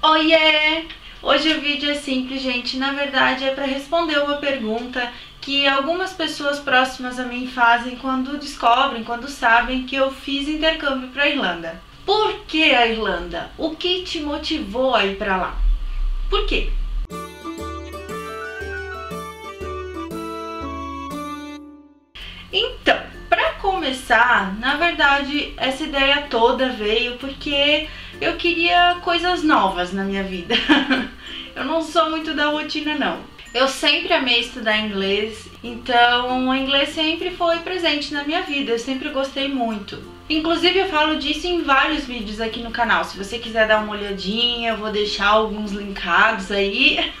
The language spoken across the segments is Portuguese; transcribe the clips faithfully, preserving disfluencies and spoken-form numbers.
Oiê! Hoje o vídeo é simples, gente. Na verdade é para responder uma pergunta que algumas pessoas próximas a mim fazem quando descobrem, quando sabem que eu fiz intercâmbio para a Irlanda. Por que a Irlanda? O que te motivou a ir para lá? Por quê? Então, para começar, na verdade essa ideia toda veio porque eu queria coisas novas na minha vida. Eu não sou muito da rotina, não. Eu sempre amei estudar inglês, então o inglês sempre foi presente na minha vida, eu sempre gostei muito. Inclusive eu falo disso em vários vídeos aqui no canal, se você quiser dar uma olhadinha, eu vou deixar alguns linkados aí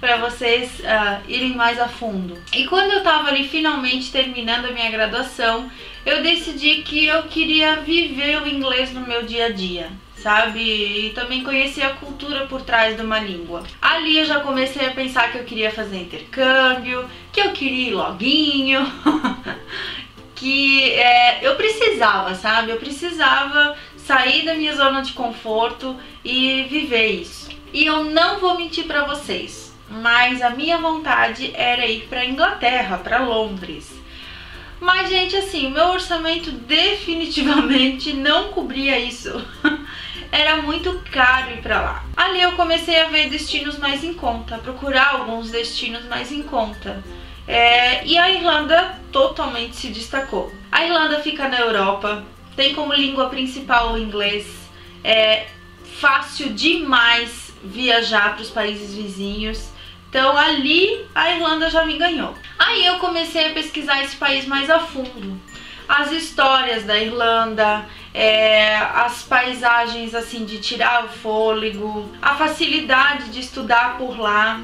para vocês uh, irem mais a fundo. E quando eu tava ali finalmente terminando a minha graduação, eu decidi que eu queria viver o inglês no meu dia a dia, sabe? E também conhecer a cultura por trás de uma língua. Ali eu já comecei a pensar que eu queria fazer intercâmbio, que eu queria ir loguinho, que é, eu precisava, sabe? Eu precisava sair da minha zona de conforto e viver isso. E eu não vou mentir pra vocês, mas a minha vontade era ir pra Inglaterra, pra Londres. Mas, gente, assim, meu orçamento definitivamente não cobria isso. Era muito caro ir pra lá. Ali eu comecei a ver destinos mais em conta, a procurar alguns destinos mais em conta. É, e a Irlanda totalmente se destacou. A Irlanda fica na Europa, tem como língua principal o inglês, é fácil demais viajar para os países vizinhos. Então ali a Irlanda já me ganhou. Aí eu comecei a pesquisar esse país mais a fundo. As histórias da Irlanda, é, as paisagens assim de tirar o fôlego, a facilidade de estudar por lá,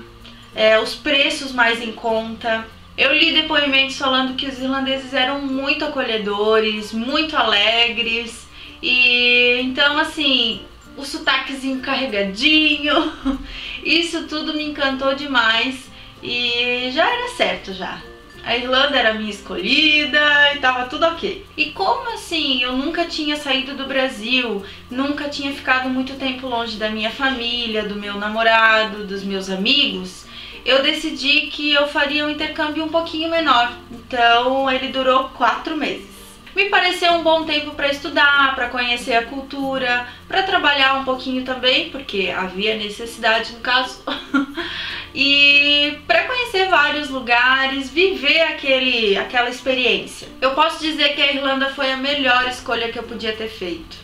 é, os preços mais em conta. Eu li depoimentos falando que os irlandeses eram muito acolhedores, muito alegres. E então assim, o sotaquezinho carregadinho, isso tudo me encantou demais e já era certo já. A Irlanda era minha escolhida e tava tudo ok. E como assim, eu nunca tinha saído do Brasil, nunca tinha ficado muito tempo longe da minha família, do meu namorado, dos meus amigos, eu decidi que eu faria um intercâmbio um pouquinho menor. Então ele durou quatro meses. Me pareceu um bom tempo para estudar, para conhecer a cultura, para trabalhar um pouquinho também, porque havia necessidade no caso, e para conhecer vários lugares, viver aquele, aquela experiência. Eu posso dizer que a Irlanda foi a melhor escolha que eu podia ter feito.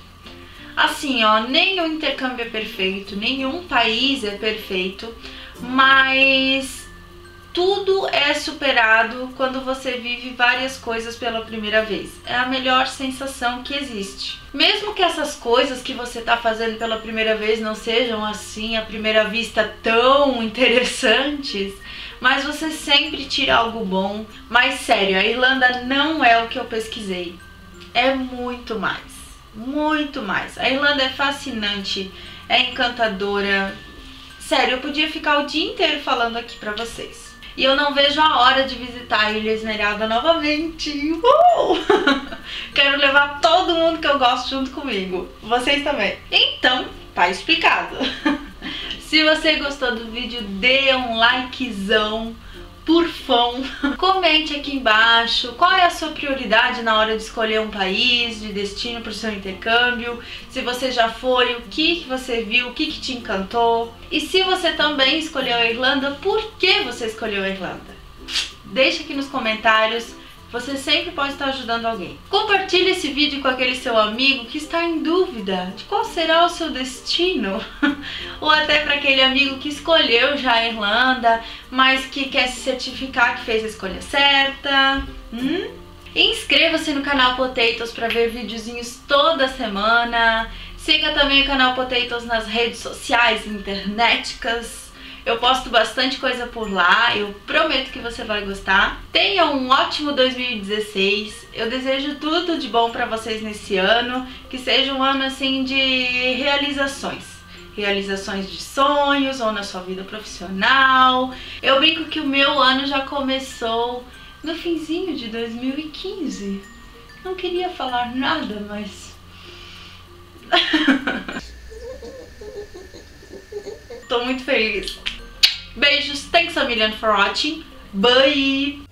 Assim, ó, nenhum intercâmbio é perfeito, nenhum país é perfeito, mas tudo é superado quando você vive várias coisas pela primeira vez. É a melhor sensação que existe. Mesmo que essas coisas que você está fazendo pela primeira vez não sejam assim, à primeira vista, tão interessantes, mas você sempre tira algo bom. Mas sério, a Irlanda não é o que eu pesquisei. É muito mais. Muito mais. A Irlanda é fascinante, é encantadora. Sério, eu podia ficar o dia inteiro falando aqui pra vocês. E eu não vejo a hora de visitar a Ilha Esmeralda novamente. Uh! Quero levar todo mundo que eu gosto junto comigo. Vocês também. Então, tá explicado. Se você gostou do vídeo, dê um likezão, por favor. Comente aqui embaixo qual é a sua prioridade na hora de escolher um país, de destino para o seu intercâmbio. Se você já foi, o que, que você viu, o que, que te encantou. E se você também escolheu a Irlanda, por que você escolheu a Irlanda? Deixa aqui nos comentários, você sempre pode estar ajudando alguém. Compartilhe esse vídeo com aquele seu amigo que está em dúvida de qual será o seu destino. Ou até para aquele amigo que escolheu já a Irlanda, mas que quer se certificar que fez a escolha certa. Hum? Inscreva-se no canal Potatoes para ver videozinhos toda semana. Siga também o canal Potatoes nas redes sociais, internéticas. Eu posto bastante coisa por lá, eu prometo que você vai gostar. Tenha um ótimo dois mil e dezesseis, eu desejo tudo de bom pra vocês nesse ano, que seja um ano assim de realizações. Realizações de sonhos ou na sua vida profissional. Eu brinco que o meu ano já começou no finzinho de dois mil e quinze. Não queria falar nada, mas... Tô muito feliz. Beijos. Thanks a million for watching. Bye!